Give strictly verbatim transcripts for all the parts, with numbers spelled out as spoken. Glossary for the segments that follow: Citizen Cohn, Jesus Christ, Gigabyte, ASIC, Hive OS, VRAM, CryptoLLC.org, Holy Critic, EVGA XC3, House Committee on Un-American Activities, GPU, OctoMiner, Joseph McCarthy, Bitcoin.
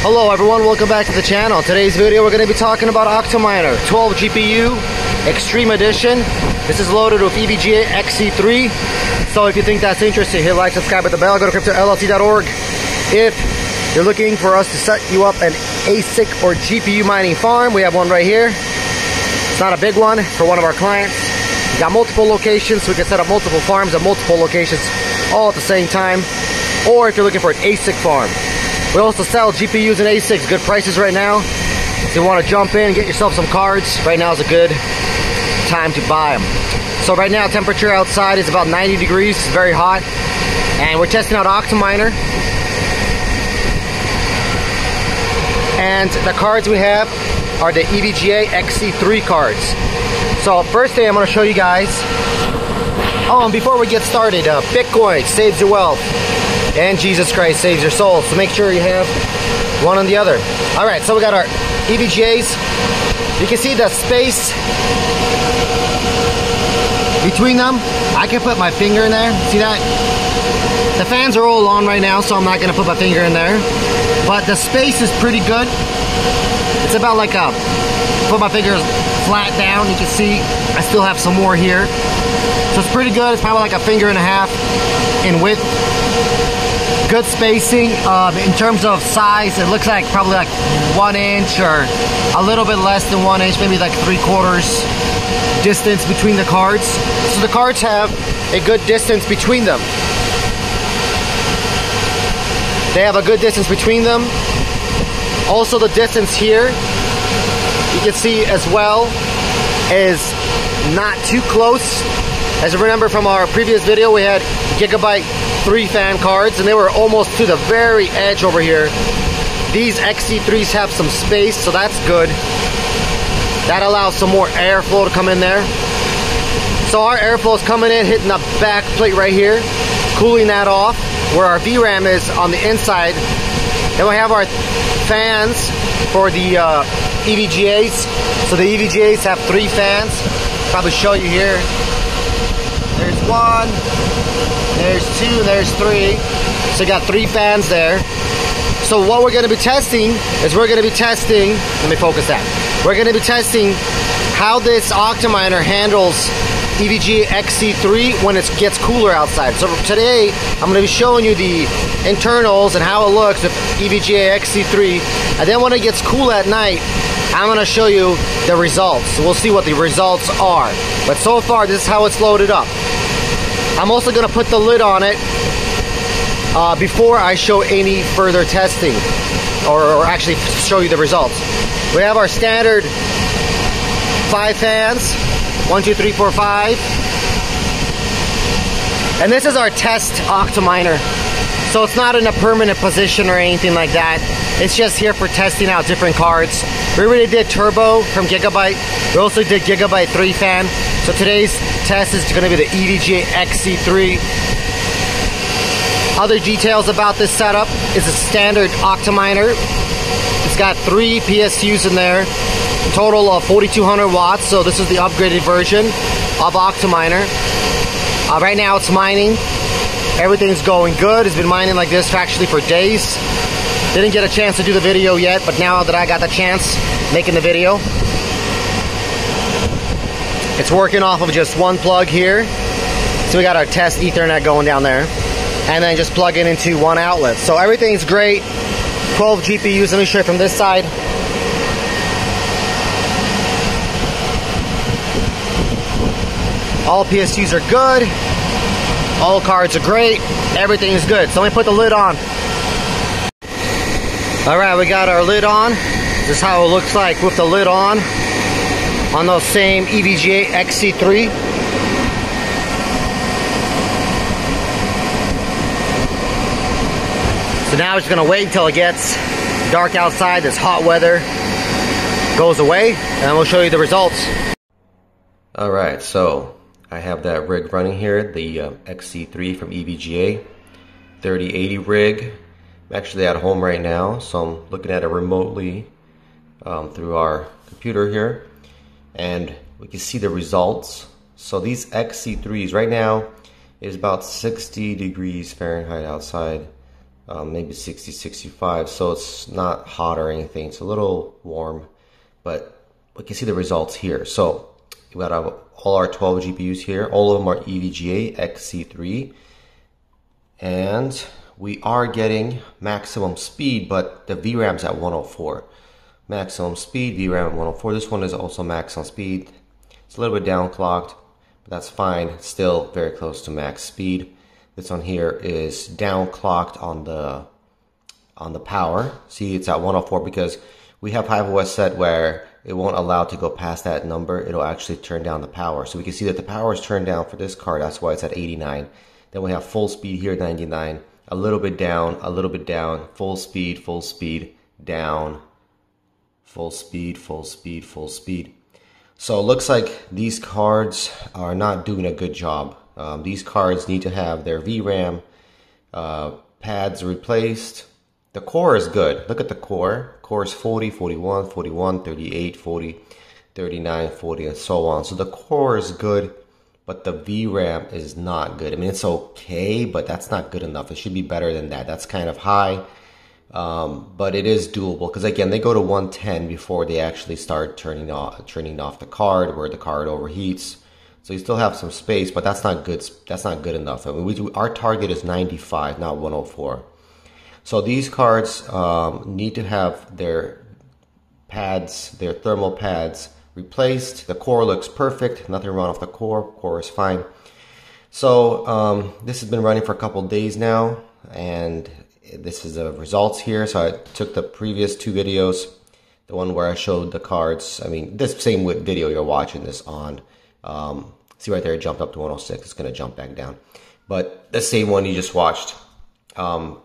Hello everyone, welcome back to the channel. Today's video we're going to be talking about OctoMiner twelve G P U Extreme Edition. This is loaded with E V G A X C three. So if you think that's interesting, hit like, subscribe at the bell, go to Crypto L L C dot org. If you're looking for us to set you up an A S I C or G P U mining farm, we have one right here. It's not a big one for one of our clients. We got multiple locations, so we can set up multiple farms at multiple locations all at the same time. Or if you're looking for an A S I C farm. We also sell G P Us and A S I Cs, good prices right now. If you want to jump in and get yourself some cards, right now is a good time to buy them. So right now, temperature outside is about ninety degrees, it's very hot. And we're testing out OctoMiner. And the cards we have are the E V G A X C three cards. So first thing I'm going to show you guys, oh, and before we get started, uh, Bitcoin saves your wealth. And Jesus Christ saves your soul. So make sure you have one on the other. Alright, so we got our E V G As. You can see the space between them. I can put my finger in there. See that? The fans are all on right now, so I'm not going to put my finger in there. But the space is pretty good. It's about like a... Put my fingers flat down. You can see I still have some more here. So it's pretty good. It's probably like a finger and a half in width. Good spacing. Um, in terms of size, it looks like probably like one inch or a little bit less than one inch, maybe like three quarters distance between the cards. So the cards have a good distance between them. They have a good distance between them. Also the distance here, you can see as well, is not too close. As you remember from our previous video, we had Gigabyte three fan cards and they were almost to the very edge over here. These X C threes have some space, so that's good. That allows some more airflow to come in there. So our airflow is coming in, hitting the back plate right here, cooling that off, where our V RAM is on the inside. Then we have our fans for the uh, E V G As. So the E V G As have three fans. Probably show you here. There's one, there's two, there's three. So you got three fans there. So what we're going to be testing is we're going to be testing, let me focus that. We're going to be testing how this OctoMiner handles E V G A X C three when it gets cooler outside. So today, I'm going to be showing you the internals and how it looks with E V G A X C three. And then when it gets cool at night, I'm going to show you the results. We'll see what the results are. But so far, this is how it's loaded up. I'm also going to put the lid on it uh, before I show any further testing. Or, or actually show you the results. We have our standard five fans. One, two, three, four, five. And this is our test OctoMiner. So it's not in a permanent position or anything like that. It's just here for testing out different cards. We already did Turbo from Gigabyte. We also did Gigabyte three fan. So today's test is going to be the E V G A X C three. Other details about this setup is a standard OctoMiner. It's got three P S Us in there. Total of forty-two hundred watts, so this is the upgraded version of OctoMiner. Uh, right now it's mining. Everything's going good. It's been mining like this actually for days. Didn't get a chance to do the video yet, but now that I got the chance making the video. It's working off of just one plug here. So we got our test Ethernet going down there. And then just plug it into one outlet. So everything's great. twelve G P Us, let me show you from this side. All P S Us are good. All cards are great. Everything is good. So let me put the lid on. Alright, we got our lid on. This is how it looks like with the lid on. On those same E V G A X C three. So now we're just going to wait until it gets dark outside. This hot weather goes away. And we'll show you the results. Alright, so... I have that rig running here, the uh, X C three from E V G A, thirty eighty rig. I'm actually at home right now, so I'm looking at it remotely um, through our computer here. And we can see the results. So these X C threes right now is about sixty degrees Fahrenheit outside. um, maybe sixty, sixty-five. So it's not hot or anything. It's a little warm, but we can see the results here. So we got our, all our twelve G P Us here. All of them are E V G A X C three. And we are getting maximum speed, but the V RAM's at one oh four. Maximum speed, V RAM at one oh four. This one is also maximum speed. It's a little bit downclocked, but that's fine. Still very close to max speed. This one here is downclocked on the on the power. See, it's at one oh four because we have Hive O S set where it won't allow it to go past that number. It'll actually turn down the power. So we can see that the power is turned down for this card. That's why it's at eighty-nine. Then we have full speed here, ninety-nine. A little bit down, a little bit down. Full speed, full speed, down. Full speed, full speed, full speed. So it looks like these cards are not doing a good job. Um, these cards need to have their V RAM uh, pads replaced. The core is good. Look at the core. Core is forty, forty-one, forty-one, thirty-eight, forty, thirty-nine, forty, and so on. So the core is good, but the V RAM is not good. I mean, it's okay, but that's not good enough. It should be better than that. That's kind of high, um, but it is doable because, again, they go to one ten before they actually start turning off, turning off the card where the card overheats. So you still have some space, but that's not good. That's not good enough. I mean, we do, our target is ninety-five, not one oh four. So these cards um, need to have their pads, their thermal pads replaced. The core looks perfect. Nothing wrong with the core. Core is fine. So um, this has been running for a couple days now, and this is the results here. So I took the previous two videos, the one where I showed the cards. I mean, this same video you're watching this on. Um, see right there, it jumped up to one oh six. It's going to jump back down. But the same one you just watched. Um,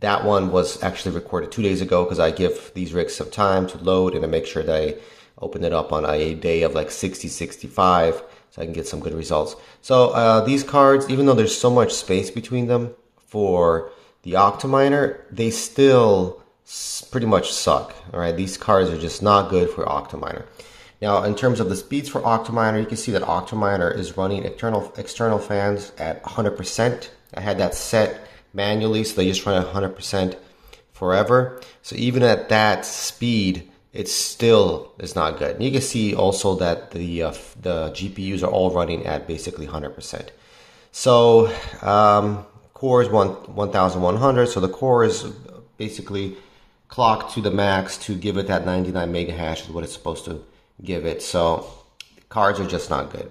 That one was actually recorded two days ago because I give these rigs some time to load and I make sure that I open it up on a day of like sixty, sixty-five so I can get some good results. So uh, these cards, even though there's so much space between them for the OctoMiner, they still pretty much suck. All right, these cards are just not good for OctoMiner. Now, in terms of the speeds for OctoMiner, you can see that OctoMiner is running external, external fans at one hundred percent. I had that set manually, so they just run at one hundred percent forever. So even at that speed, it still is not good. And you can see also that the uh, the G P Us are all running at basically one hundred percent. So um, core is one thousand one hundred, so the core is basically clocked to the max to give it that ninety-nine mega hash is what it's supposed to give it. So cards are just not good.